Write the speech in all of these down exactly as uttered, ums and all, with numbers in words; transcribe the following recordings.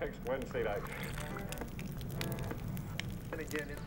next Wednesday night. And again, it's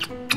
Thank mm -hmm.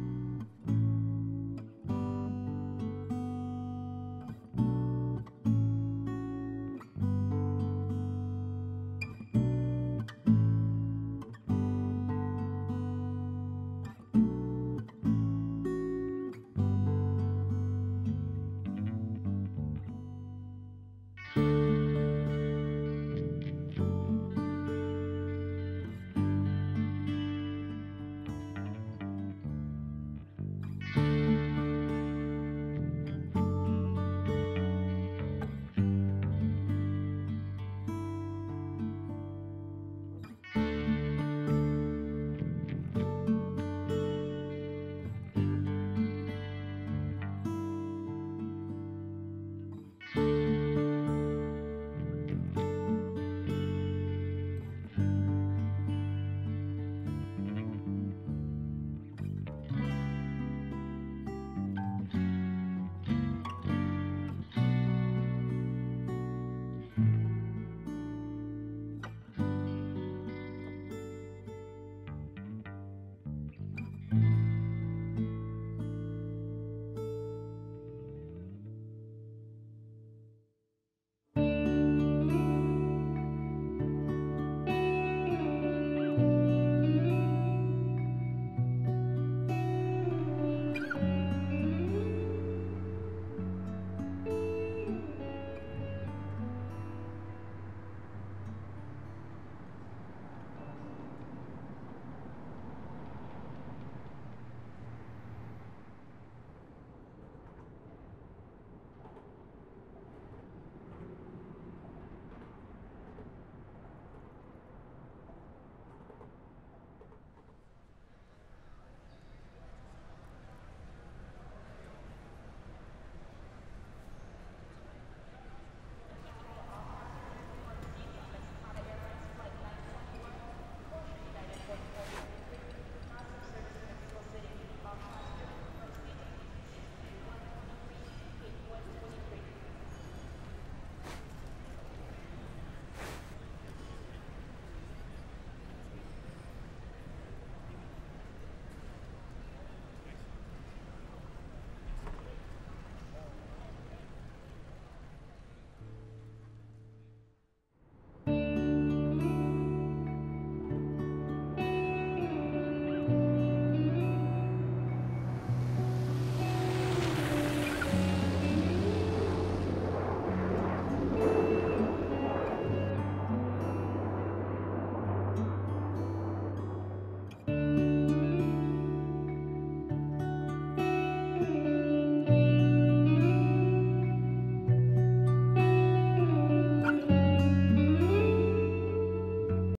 you.